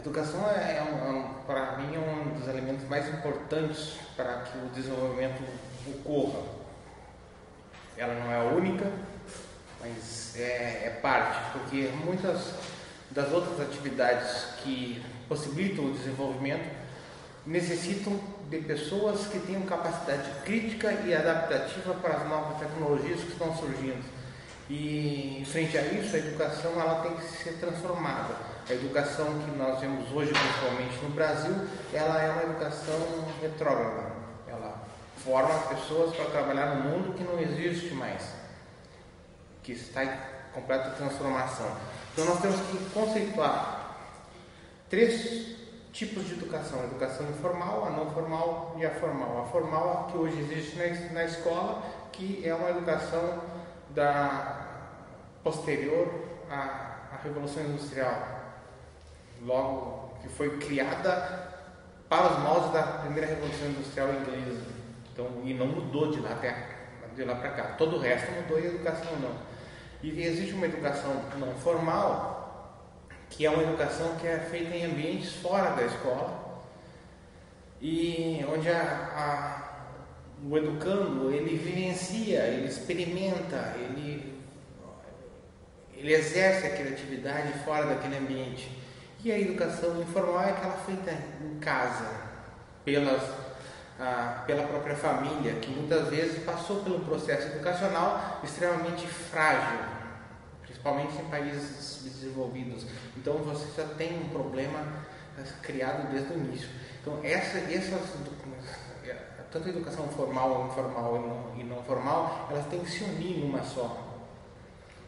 educação para mim, é um dos elementos mais importantes para que o desenvolvimento ocorra. Ela não é a única, mas é parte, porque muitas das outras atividades que possibilitam o desenvolvimento necessitam de pessoas que tenham capacidade crítica e adaptativa para as novas tecnologias que estão surgindo. E, frente a isso, a educação ela tem que ser transformada. A educação que nós vemos hoje, principalmente no Brasil, ela é uma educação retrógrada. Ela forma pessoas para trabalhar num mundo que não existe mais, que está em completa transformação. Então, nós temos que conceituar três tipos de educação: a educação informal, a não formal e a formal. A formal, que hoje existe na escola, que é uma educação posterior à Revolução Industrial, logo que foi criada para os moldes da primeira Revolução Industrial inglesa. Então, e não mudou de lá para cá. Todo o resto mudou e a educação não. E existe uma educação não formal, que é uma educação que é feita em ambientes fora da escola, e onde o educando, ele vivencia, ele experimenta, ele exerce aquela atividade fora daquele ambiente. E a educação informal é aquela feita em casa, pela própria família, que muitas vezes passou pelo processo educacional extremamente frágil, principalmente em países desenvolvidos. Então você já tem um problema criado desde o início. Então tanto a educação formal, informal e não formal, elas têm que se unir numa só.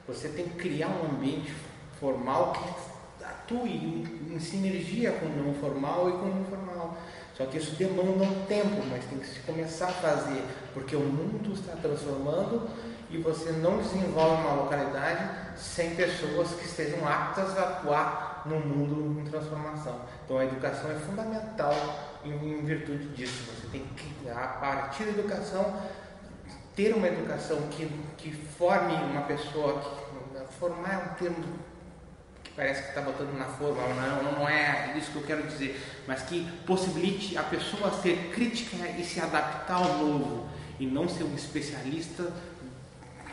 Você tem que criar um ambiente formal que atue em sinergia com o não formal e com o informal. Só que isso demanda um tempo, mas tem que se começar a fazer, porque o mundo está transformando e você não desenvolve uma localidade sem pessoas que estejam aptas a atuar num mundo em transformação. Então a educação é fundamental em virtude disso. Você tem que, a partir da educação, ter uma educação que forme uma pessoa, formar é um termo que parece que está botando na forma, não é isso que eu quero dizer, mas que possibilite a pessoa ser crítica e se adaptar ao novo, e não ser um especialista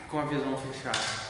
com a visão fechada.